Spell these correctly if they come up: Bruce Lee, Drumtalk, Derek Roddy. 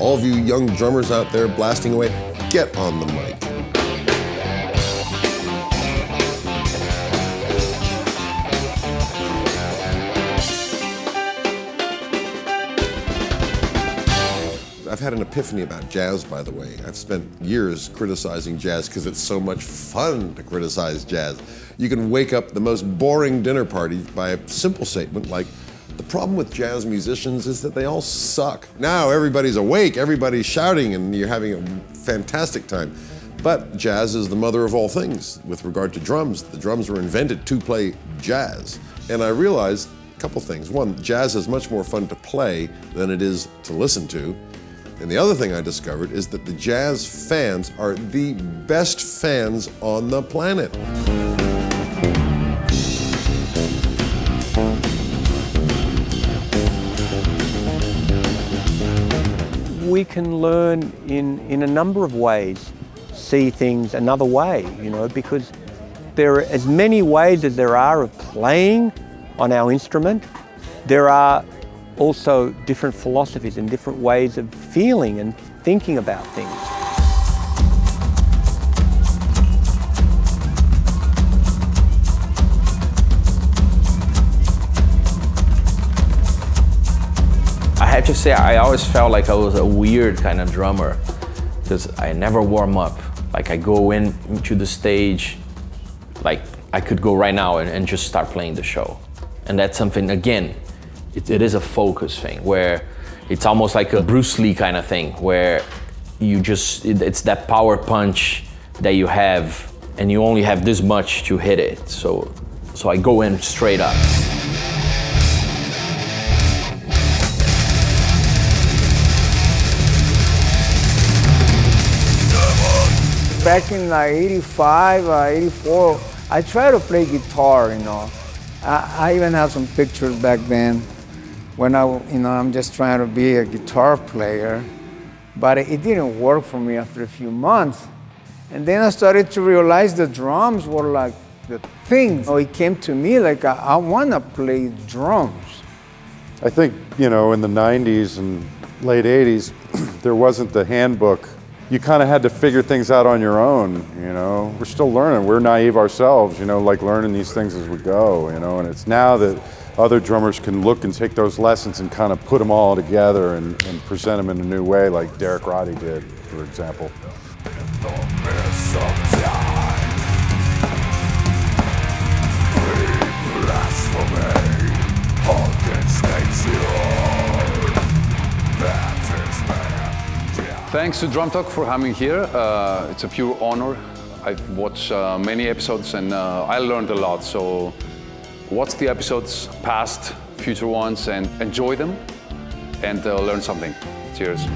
All of you young drummers out there blasting away, get on the mic. I've had an epiphany about jazz, by the way. I've spent years criticizing jazz because it's so much fun to criticize jazz. You can wake up the most boring dinner party by a simple statement like, the problem with jazz musicians is that they all suck. Now everybody's awake, everybody's shouting, and you're having a fantastic time. But jazz is the mother of all things with regard to drums. The drums were invented to play jazz. And I realized a couple things. One, jazz is much more fun to play than it is to listen to. And the other thing I discovered is that the jazz fans are the best fans on the planet. We can learn in a number of ways, see things another way, you know, because there are as many ways as there are of playing on our instrument. There are also different philosophies and different ways of feeling and thinking about things. I have to say, I always felt like I was a weird kind of drummer because I never warm up. Like I go into the stage, like I could go right now and just start playing the show. And that's something, again, it is a focus thing where it's almost like a Bruce Lee kind of thing where you just, it's that power punch that you have and you only have this much to hit it. So I go in straight up. Back in like 85, 84, I tried to play guitar, you know. I even have some pictures back then. When I'm just trying to be a guitar player, but it didn't work for me after a few months. And then I started to realize the drums were like the thing. So it came to me like, I want to play drums. I think, you know, in the 90s and late 80s, there wasn't the handbook. You kind of had to figure things out on your own, you know. We're still learning, we're naive ourselves, you know, like learning these things as we go, you know, and it's now that other drummers can look and take those lessons and kind of put them all together and present them in a new way, like Derek Roddy did, for example. Thanks to Drumtalk for having me here. It's a pure honor. I've watched many episodes and I learned a lot, so watch the episodes, past, future ones, and enjoy them and learn something. Cheers.